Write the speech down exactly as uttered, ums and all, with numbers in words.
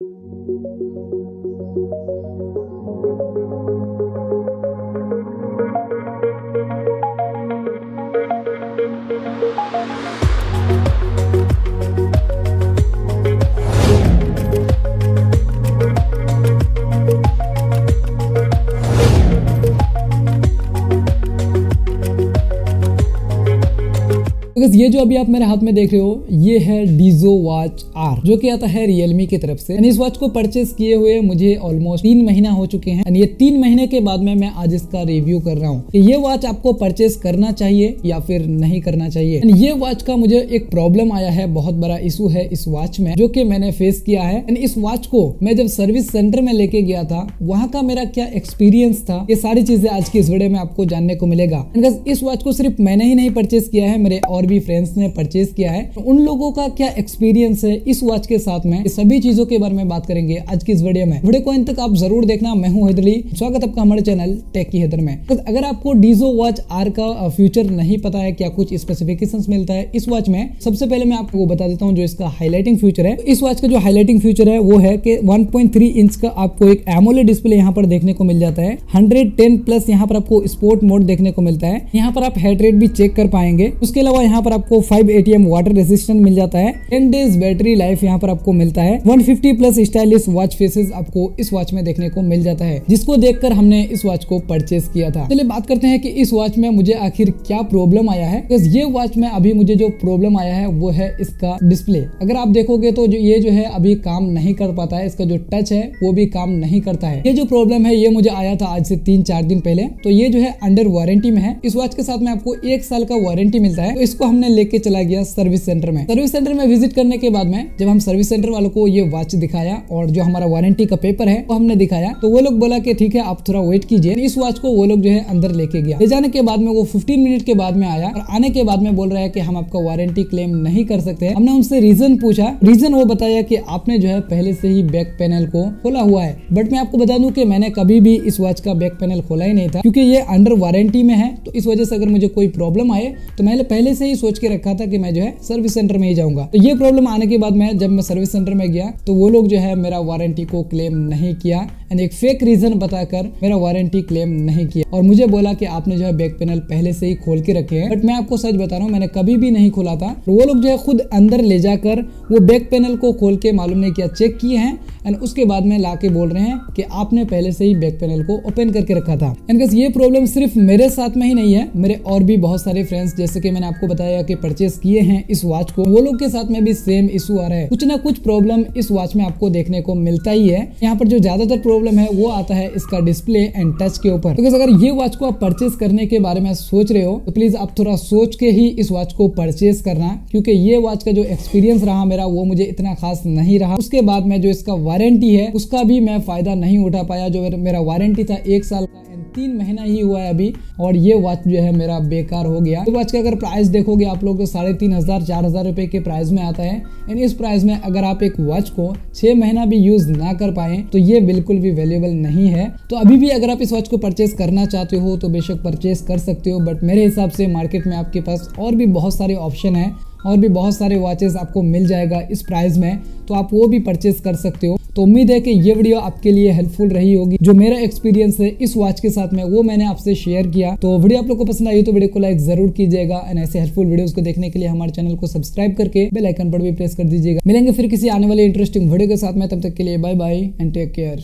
ये जो अभी आप मेरे हाथ में देख रहे हो ये है डीजो वॉच आर जो कि आता है रियलमी की तरफ से। इस वॉच को परचेस किए हुए मुझे ऑलमोस्ट तीन महीना हो चुके हैं। ये तीन महीने के बाद में मैं आज इसका रिव्यू कर रहा हूँ कि ये वॉच आपको परचेस करना चाहिए या फिर नहीं करना चाहिए। ये वॉच का मुझे एक प्रॉब्लम आया है, बहुत बड़ा इशू है इस वॉच में जो की मैंने फेस किया है। इस वॉच को मैं जब सर्विस सेंटर में लेके गया था वहाँ का मेरा क्या एक्सपीरियंस था, ये सारी चीजें आज की इस वीडियो में आपको जानने को मिलेगा। इस वॉच को सिर्फ मैंने ही नहीं परचेस किया है, मेरे और भी फ्रेंड्स ने परचेज किया है। उन लोगों का क्या एक्सपीरियंस है इस वॉच के साथ में, सभी चीजों के बारे में बात करेंगे आज की इस वीडियो में। वीडियो को अंत तक आप जरूर देखना। मैं हूं हैदर, स्वागत आपका हमारे चैनल टेकी हैदर में। तो अगर आपको डीजो वॉच आर का फ्यूचर नहीं पता है, क्या कुछ स्पेसिफिकेशंस मिलता है इस वॉच में, सबसे पहले मैं आपको बता देता हूँ जो इसका हाईलाइटिंग फ्यूचर है। इस वॉच का जो हाईलाइटिंग फ्यूचर है वो है कि वन पॉइंट थ्री इंच का आपको एक एमोलेड डिस्प्ले यहाँ पर देखने को मिल जाता है। हंड्रेड टेन प्लस यहाँ पर आपको स्पोर्ट मोड देखने को मिलता है। यहाँ पर आप हार्ट रेट भी चेक कर पाएंगे। उसके अलावा यहाँ पर आपको फाइव एटीएम वाटर रेजिस्टेंट मिल जाता है। टेन डेज बैटरी लाइफ यहाँ पर आपको मिलता है। One fifty plus stylish watch faces आपको इस वॉच में देखने को मिल जाता है, जिसको देखकर हमने इस वॉच को परचेस किया था। चलिए बात करते हैं कि इस वॉच में मुझे आखिर क्या प्रॉब्लम आया है। ये वॉच में अभी मुझे जो प्रॉब्लम आया है वो है इसका डिस्प्ले। अगर आप देखोगे तो जो ये जो है अभी काम नहीं कर पाता है, इसका जो टच है वो भी काम नहीं करता है। ये जो प्रॉब्लम है ये मुझे आया था आज से तीन चार दिन पहले। तो ये जो है अंडर वारंटी में है। इस वॉच के साथ में आपको एक साल का वारंटी मिलता है। इसको हमने लेके चला गया सर्विस सेंटर में। सर्विस सेंटर में विजिट करने के बाद में जब हम सर्विस सेंटर वालों को ये वॉच दिखाया और जो हमारा वारंटी का पेपर है वो हमने दिखाया, तो वो लोग बोला कि ठीक है आप थोड़ा वेट कीजिए। इस वॉच को वो लोग जो है अंदर लेके गया। ले जाने के बाद में वो फिफ्टीन मिनट के बाद में आया और आने के बाद में बोल रहा है कि हम आपका वारंटी क्लेम नहीं कर सकते। हमने उनसे रीजन पूछा। रीजन वो बताया कि आपने जो है पहले से ही बैक पैनल को खोला हुआ है। बट मैं आपको बता दूं कि मैंने कभी भी इस वॉच का बैक पैनल खोला ही नहीं था, क्योंकि ये अंडर वारंटी में है। तो इस वजह से अगर मुझे कोई प्रॉब्लम आए तो मैंने पहले से ही सोच के रखा था कि मैं जो है सर्विस सेंटर में ही जाऊंगा। तो ये प्रॉब्लम आने के बाद मैं जब मैं सर्विस सेंटर में गया तो वो लोग जो है मेरा वारंटी को क्लेम नहीं किया। एक फेक रीजन बताकर मेरा वारंटी क्लेम नहीं किया और मुझे बोला कि आपने जो है बैक पैनल पहले से ही खोल के रखे हैं। बट मैं आपको सच बता रहा हूँ, मैंने कभी भी नहीं खोला था। तो वो लोग जो है खुद अंदर ले जाकर वो बैक पैनल को खोल के मालूम नहीं किया, चेक किए हैं एंड उसके बाद में लाके बोल रहे हैं कि आपने पहले से ही बैक पैनल को ओपन करके रखा था। एंड गाइस ये प्रॉब्लम सिर्फ मेरे साथ में ही नहीं है, मेरे और भी बहुत सारे फ्रेंड्स जैसे कि मैंने आपको बताया कि परचेस किए हैं इस वॉच को, वो लोग के साथ में भी सेम इशू आ रहा है। कुछ ना कुछ प्रॉब्लम इस वॉच में आपको देखने को मिलता ही है। यहाँ पर जो ज्यादातर प्रॉब्लम है वो आता है इसका डिस्प्ले एंड टच के ऊपर। तो गाइस अगर ये वॉच को आप परचेस करने के बारे में सोच रहे हो तो प्लीज आप थोड़ा सोच के ही इस वॉच को परचेस करना, क्योंकि ये वॉच का जो एक्सपीरियंस रहा मेरा वो मुझे इतना खास नहीं रहा। उसके बाद में जो इसका वारंटी है उसका भी मैं फायदा नहीं उठा पाया। जो मेरा वारंटी था एक साल का, तीन महीना ही हुआ है अभी और ये वॉच जो है मेरा बेकार हो गया। तो वॉच का अगर प्राइस देखोगे आप लोग तो साढ़े तीन हजार चार हजार रुपए के प्राइस में आता है। एंड इस प्राइस में अगर आप एक वॉच को छह महीना भी यूज ना कर पाए तो ये बिल्कुल भी वैल्यूएबल नहीं है। तो अभी भी अगर आप इस वॉच को परचेस करना चाहते हो तो बेशक परचेस कर सकते हो, बट मेरे हिसाब से मार्केट में आपके पास और भी बहुत सारे ऑप्शन है और भी बहुत सारे वॉचेस आपको मिल जाएगा इस प्राइस में, तो आप वो भी परचेस कर सकते हो। तो उम्मीद है कि ये वीडियो आपके लिए हेल्पफुल रही होगी। जो मेरा एक्सपीरियंस है इस वॉच के साथ में वो मैंने आपसे शेयर किया। तो वीडियो आप लोग को पसंद आई तो वीडियो को लाइक जरूर कीजिएगा एंड ऐसे हेल्पफुल वीडियोस को देखने के लिए हमारे चैनल को सब्सक्राइब करके बेल आइकन पर भी प्रेस कर दीजिएगा। मिलेंगे फिर किसी आने वाले इंटरेस्टिंग वीडियो के साथ में, तब तक के लिए bye bye and take care.